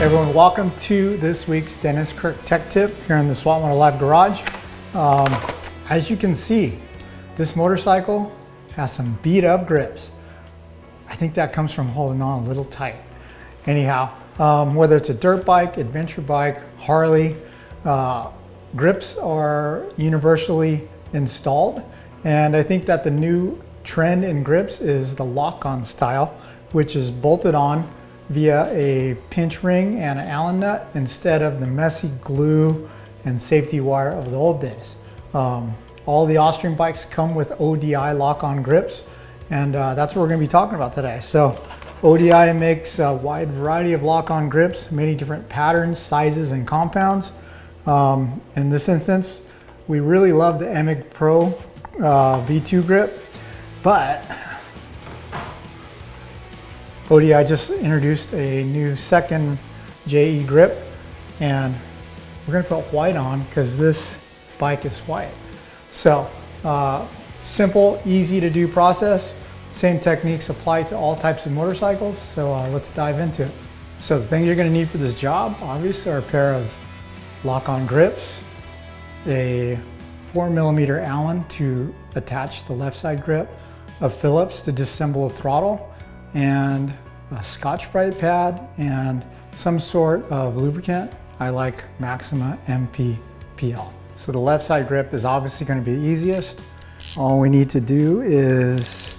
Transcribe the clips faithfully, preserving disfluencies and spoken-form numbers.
Everyone, welcome to this week's Dennis Kirk Tech Tip here in the Swap Moto Live Garage. Um, as you can see, this motorcycle has some beat up grips. I think that comes from holding on a little tight. Anyhow, um, whether it's a dirt bike, adventure bike, Harley, uh, grips are universally installed. And I think that the new trend in grips is the lock-on style, which is bolted on via a pinch ring and an Allen nut instead of the messy glue and safety wire of the old days. Um, all the Austrian bikes come with O D I lock-on grips, and uh, that's what we're going to be talking about today. So O D I makes a wide variety of lock-on grips, many different patterns, sizes, and compounds. Um, in this instance, we really love the Emig Pro uh, V two grip, but O D I just introduced a new second J E grip, and we're gonna put white on because this bike is white. So uh, simple, easy to do process. Same techniques apply to all types of motorcycles. So uh, let's dive into it. So the things you're gonna need for this job, obviously, are a pair of lock-on grips, a four millimeter Allen to attach the left side grip, a Phillips to disassemble a throttle, and a Scotch-Brite pad and some sort of lubricant. I like Maxima M P P L. So the left side grip is obviously going to be the easiest. All we need to do is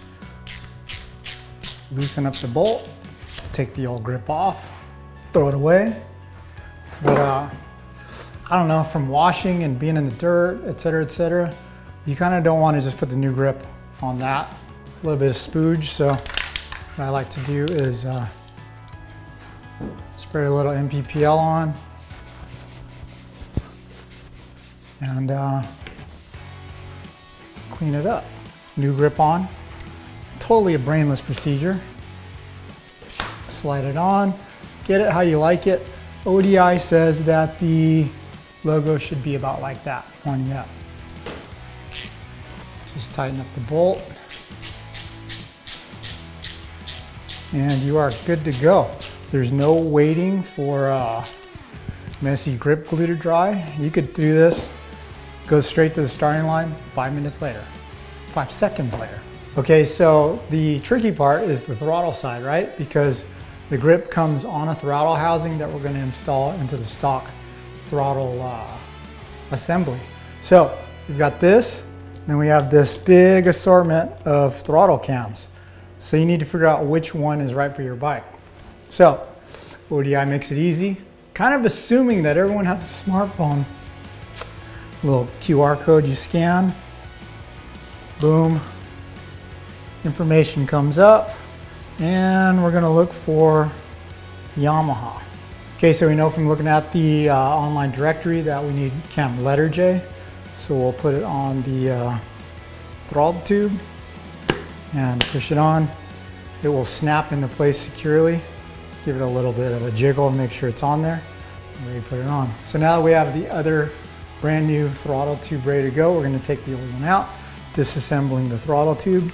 loosen up the bolt, take the old grip off, throw it away. But uh, I don't know, from washing and being in the dirt, et cetera, et cetera, you kind of don't want to just put the new grip on that. A little bit of spooge, so what I like to do is uh, spray a little M P P L on, and uh, clean it up. New grip on, totally a brainless procedure. Slide it on, get it how you like it. O D I says that the logo should be about like that, pointing up. Just tighten up the bolt, and you are good to go. There's no waiting for uh, messy grip glue to dry. You could do this, go straight to the starting line five minutes later, five seconds later. Okay, so the tricky part is the throttle side, right? Because the grip comes on a throttle housing that we're gonna install into the stock throttle uh, assembly. So we've got this, then we have this big assortment of throttle cams. So you need to figure out which one is right for your bike. So O D I makes it easy, kind of assuming that everyone has a smartphone. Little Q R code you scan, boom, information comes up, and we're gonna look for Yamaha. Okay, so we know from looking at the uh, online directory that we need cam letter J. So we'll put it on the uh, throttle tube and push it on. It will snap into place securely. Give it a little bit of a jiggle, make sure it's on there, and ready to put it on. So now that we have the other brand new throttle tube ready to go, we're gonna take the old one out, disassembling the throttle tube,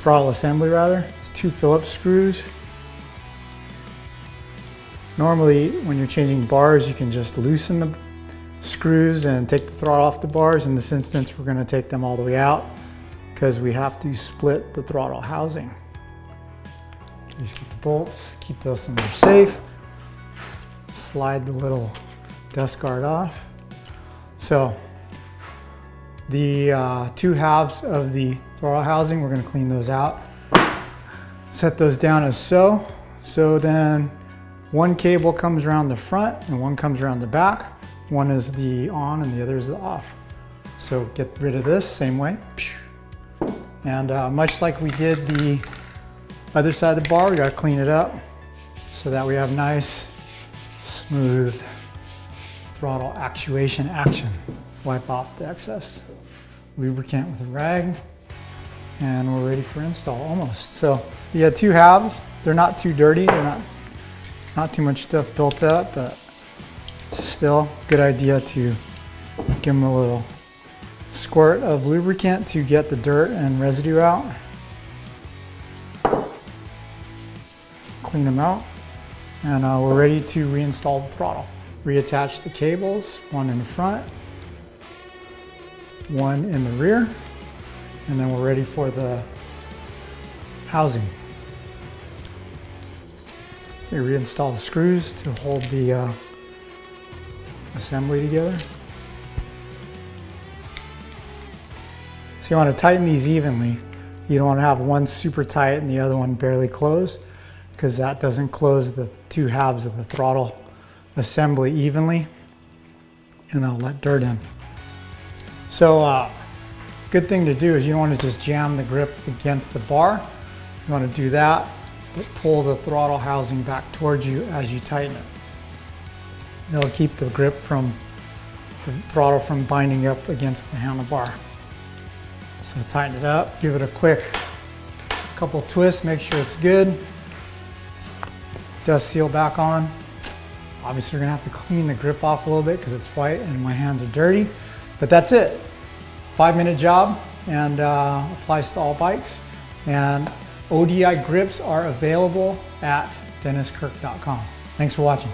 throttle assembly rather. It's two Phillips screws. Normally, when you're changing bars, you can just loosen the screws and take the throttle off the bars. In this instance, we're gonna take them all the way out, because we have to split the throttle housing. Just get the bolts, keep those somewhere safe. Slide the little dust guard off. So the uh, two halves of the throttle housing, we're gonna clean those out. Set those down as so. So then one cable comes around the front and one comes around the back. One is the on and the other is the off. So get rid of this, same way. And uh, much like we did the other side of the bar, we gotta clean it up so that we have nice, smooth throttle actuation action. Wipe off the excess, lubricant with a rag, and we're ready for install, almost. So the two halves, they're not too dirty, they're not, not too much stuff built up, but still good idea to give them a little squirt of lubricant to get the dirt and residue out. Clean them out. and uh, we're ready to reinstall the throttle. Reattach the cables, one in the front, one in the rear, and then we're ready for the housing. We reinstall the screws to hold the uh, assembly together. So you want to tighten these evenly. You don't want to have one super tight and the other one barely closed, because that doesn't close the two halves of the throttle assembly evenly, and I'll let dirt in. So uh, good thing to do is you don't want to just jam the grip against the bar. You want to do that, but pull the throttle housing back towards you as you tighten it. It'll keep the grip from the throttle from binding up against the handlebar. So tighten it up, give it a quick couple twists, make sure it's good. Dust seal back on. Obviously we're gonna have to clean the grip off a little bit because it's white and my hands are dirty, but that's it. Five minute job, and uh, applies to all bikes. And O D I grips are available at dennis kirk dot com. Thanks for watching.